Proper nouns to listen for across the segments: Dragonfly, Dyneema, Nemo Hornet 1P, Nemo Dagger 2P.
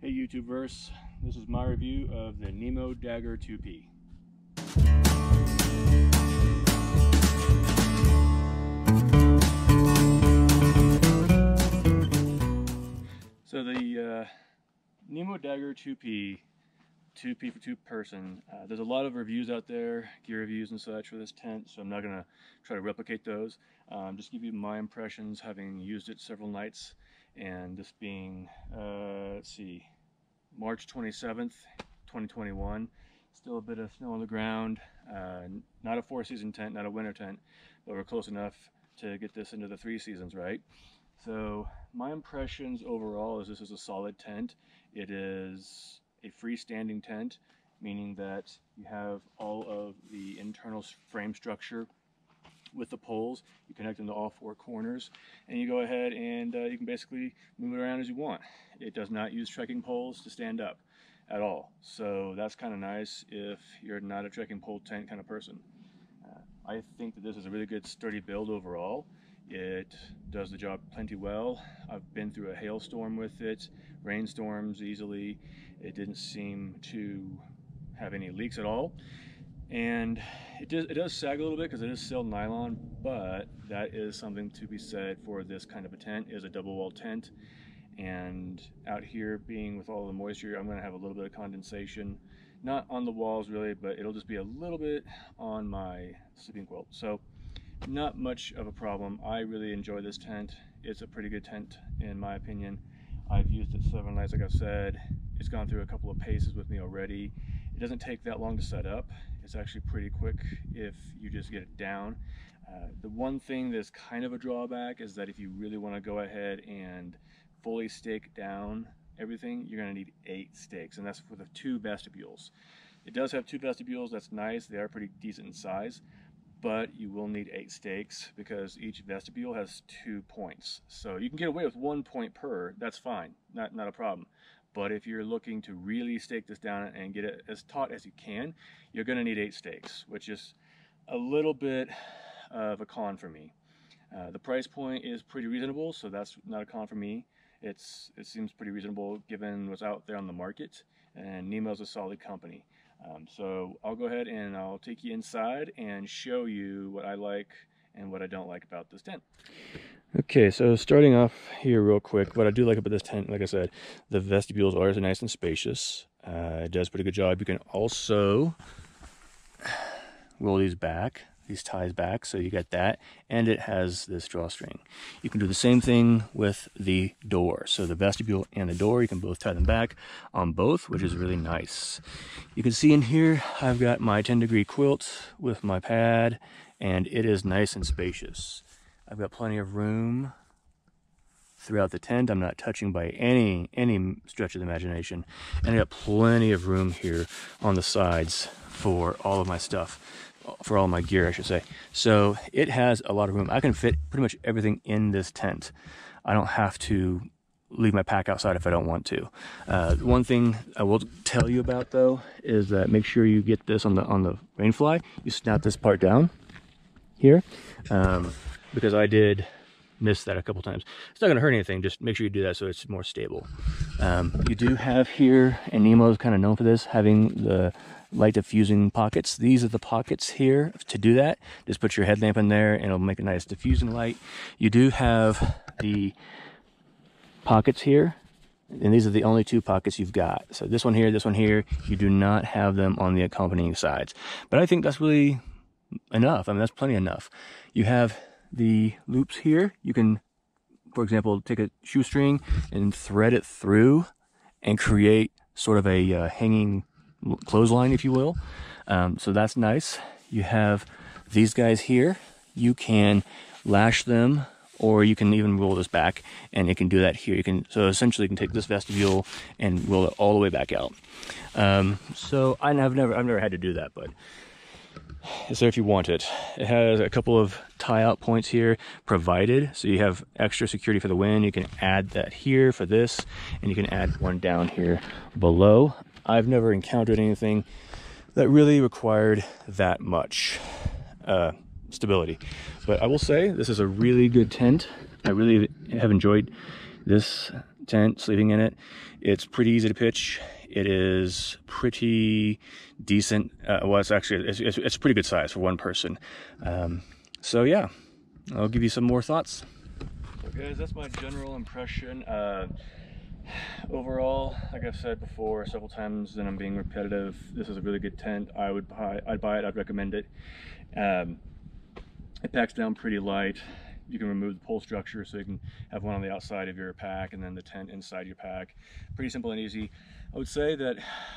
Hey YouTubeverse, this is my review of the Nemo Dagger 2P. So the Nemo Dagger 2P for two person, there's a lot of reviews out there, gear reviews and such for this tent, so I'm not going to try to replicate those. Just give you my impressions having used it several nights. And this being, let's see, March 27th, 2021. Still a bit of snow on the ground. Not a four-season tent, not a winter tent, but we're close enough to get this into the three seasons, right? So my impressions overall is this is a solid tent. It is a freestanding tent, meaning that you have all of the internal frame structure with the poles. You connect them to all four corners and you go ahead and you can basically move it around as you want. It does not use trekking poles to stand up at all, so that's kind of nice if you're not a trekking pole tent kind of person. I think that this is a really good sturdy build overall. It does the job plenty well. I've been through a hailstorm with it, rainstorms easily. It didn't seem to have any leaks at all. And it does sag a little bit because it is still nylon, but that is something to be said for this kind of a tent. It is a double wall tent, and out here being with all the moisture, I'm going to have a little bit of condensation, not on the walls really, but it'll just be a little bit on my sleeping quilt. So not much of a problem. I really enjoy this tent. It's a pretty good tent in my opinion. I've used it 7 nights, like I've said. It's gone through a couple of paces with me already. It doesn't take that long to set up. It's actually pretty quick if you just get it down. The one thing that's kind of a drawback is that if you really want to go ahead and fully stake down everything, you're going to need 8 stakes, and that's for the 2 vestibules. It does have 2 vestibules. That's nice. They are pretty decent in size, but you will need 8 stakes because each vestibule has 2 points. So you can get away with 1 point per. That's fine. Not a problem. But if you're looking to really stake this down and get it as taut as you can, you're going to need 8 stakes, which is a little bit of a con for me. The price point is pretty reasonable, so that's not a con for me. It seems pretty reasonable given what's out there on the market, and Nemo's a solid company. So I'll go ahead and I'll take you inside and show you what I like and what I don't like about this tent. Okay, so starting off here real quick, what I do like about this tent, like I said, the vestibules are nice and spacious. It does a pretty good job. You can also roll these back, these ties back, so you got that, and it has this drawstring. You can do the same thing with the door. So the vestibule and the door, you can both tie them back on both, which is really nice. You can see in here, I've got my 10-degree quilt with my pad, and it is nice and spacious. I've got plenty of room throughout the tent. I'm not touching by any stretch of the imagination. And I got plenty of room here on the sides for all of my stuff, for all my gear, I should say. So it has a lot of room. I can fit pretty much everything in this tent. I don't have to leave my pack outside if I don't want to. One thing I will tell you about though is that make sure you get this on the Dragonfly. You snap this part down here. Because I did miss that a couple times. It's not going to hurt anything, just make sure you do that so it's more stable. You do have here, and Nemo is kind of known for this, having the light diffusing pockets. These are the pockets here to do that. Just put your headlamp in there and it'll make a nice diffusing light. You do have the pockets here, and these are the only 2 pockets you've got. So this one here, you do not have them on the accompanying sides. But I think that's really enough. I mean, that's plenty enough. You have the loops here. You can, for example, take a shoestring and thread it through and create sort of a hanging clothesline, if you will. So that's nice. You have these guys here. You can lash them, or you can even roll this back, and it can do that here. You can, so essentially you can take this vestibule and roll it all the way back out. So I've never had to do that, but it's there if you want it. It has a couple of tie-out points here provided, so you have extra security for the wind. You can add that here for this, and you can add one down here below. I've never encountered anything that really required that much stability. But I will say, this is a really good tent. I really have enjoyed this tent, sleeping in it. It's pretty easy to pitch. It is pretty decent. Well, it's actually, it's a pretty good size for one person. So yeah, I'll give you some more thoughts. So guys, that's my general impression. Overall, like I've said before several times, and I'm being repetitive, this is a really good tent. I'd buy it, I'd recommend it. It packs down pretty light. You can remove the pole structure, so you can have one on the outside of your pack and then the tent inside your pack. Pretty simple and easy. I would say that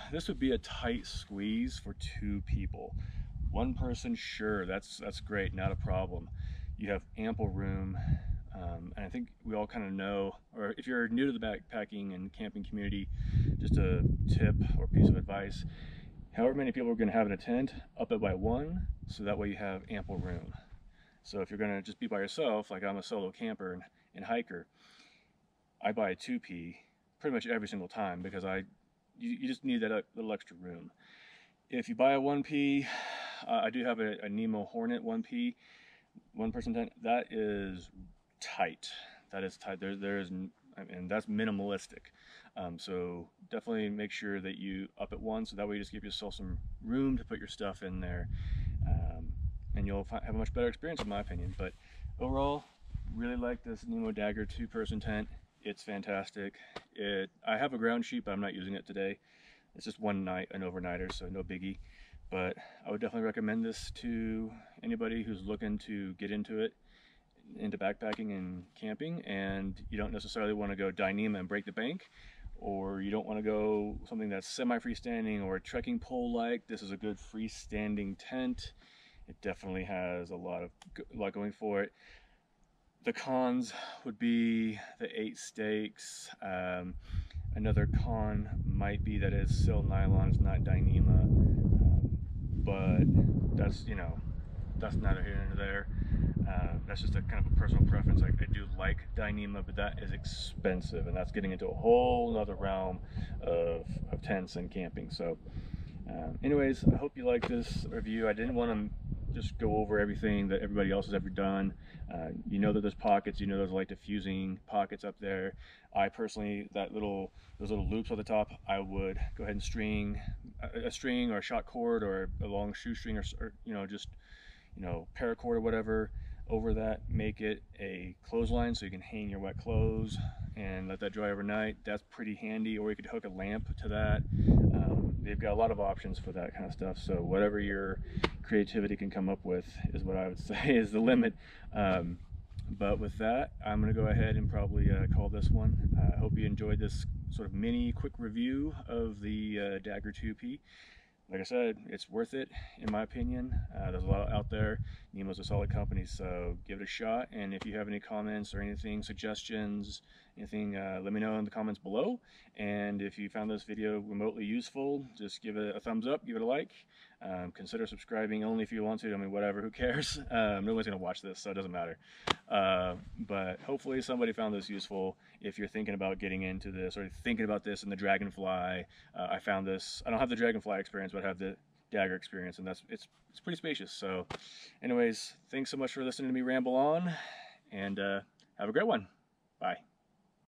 this would be a tight squeeze for two people. One person, sure, that's great, not a problem. You have ample room. And I think we all kind of know, or if you're new to the backpacking and camping community, just a tip or piece of advice, however many people are going to have in a tent, up it by one, so that way you have ample room. So if you're going to just be by yourself, like I'm a solo camper and hiker, I buy a 2P pretty much every single time, because you just need that little extra room. If you buy a 1P, I do have a Nemo Hornet 1P, one person tent. That is tight. That is tight. There is, I mean, that's minimalistic. So definitely make sure that you up at one, so that way you just give yourself some room to put your stuff in there. And you'll have a much better experience, in my opinion. But overall, really like this Nemo Dagger 2-person tent. It's fantastic. I have a ground sheet, but I'm not using it today. It's just one night, an overnighter, so no biggie. But I would definitely recommend this to anybody who's looking to get into it, into backpacking and camping, and you don't necessarily want to go Dyneema and break the bank, or you don't want to go something that's semi-freestanding or a trekking pole like. This is a good freestanding tent. It definitely has a lot going for it. The cons would be the 8 stakes. Another con might be that it's still nylon, it's not Dyneema, but that's, you know, that's neither here nor there. That's just a kind of a personal preference. I do like Dyneema, but that is expensive, and that's getting into a whole other realm of tents and camping. So anyways, I hope you like this review. I didn't want to just go over everything that everybody else has ever done. You know that there's pockets, you know there's light diffusing pockets up there. I personally, those little loops on the top, I would go ahead and string a string or a shot cord or a long shoestring or just paracord or whatever over that, make it a clothesline so you can hang your wet clothes and let that dry overnight. That's pretty handy. Or you could hook a lamp to that. They've got a lot of options for that kind of stuff, so whatever your creativity can come up with is what I would say is the limit. But with that, I'm going to go ahead and probably call this one. I hope you enjoyed this sort of mini quick review of the Dagger 2P. Like I said, it's worth it, in my opinion. There's a lot out there. Nemo's a solid company, so give it a shot. And if you have any comments or anything, suggestions, anything, let me know in the comments below. And if you found this video remotely useful, just give it a thumbs up, give it a like. Consider subscribing only if you want to. I mean, whatever, who cares? No one's gonna watch this, so it doesn't matter. But hopefully somebody found this useful. If you're thinking about getting into this or thinking about this in the Dragonfly, I found this. I don't have the Dragonfly experience, but have the Dagger experience, and it's pretty spacious. So anyways, thanks so much for listening to me ramble on, and have a great one. Bye.